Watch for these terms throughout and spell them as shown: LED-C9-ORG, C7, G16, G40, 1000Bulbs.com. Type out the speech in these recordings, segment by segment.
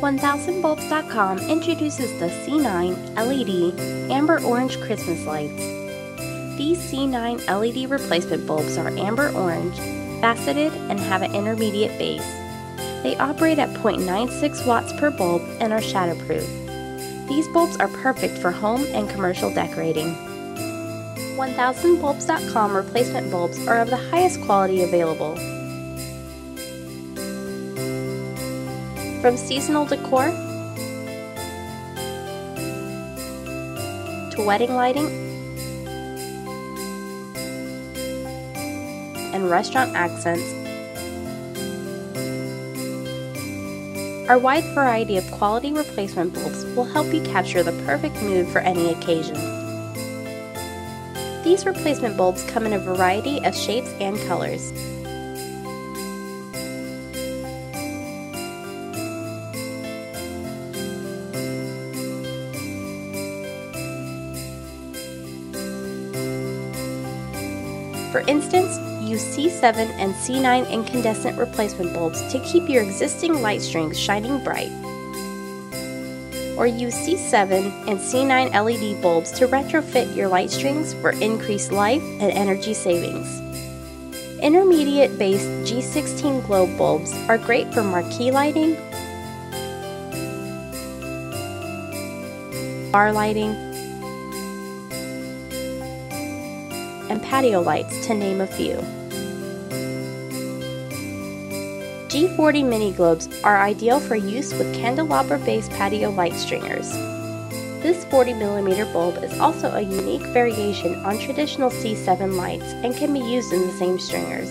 1000Bulbs.com introduces the C9 LED amber-orange Christmas lights. These C9 LED replacement bulbs are amber-orange, faceted, and have an intermediate base. They operate at 0.96 watts per bulb and are shatterproof. These bulbs are perfect for home and commercial decorating. 1000Bulbs.com replacement bulbs are of the highest quality available. From seasonal decor to wedding lighting and restaurant accents, our wide variety of quality replacement bulbs will help you capture the perfect mood for any occasion. These replacement bulbs come in a variety of shapes and colors. For instance, use C7 and C9 incandescent replacement bulbs to keep your existing light strings shining bright. Or use C7 and C9 LED bulbs to retrofit your light strings for increased life and energy savings. Intermediate-based G16 globe bulbs are great for marquee lighting, bar lighting, and patio lights, to name a few. G40 mini globes are ideal for use with candelabra-based patio light stringers. This 40mm bulb is also a unique variation on traditional C7 lights and can be used in the same stringers.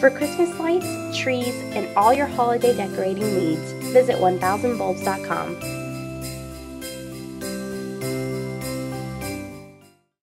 For Christmas lights, trees, and all your holiday decorating needs, visit 1000Bulbs.com.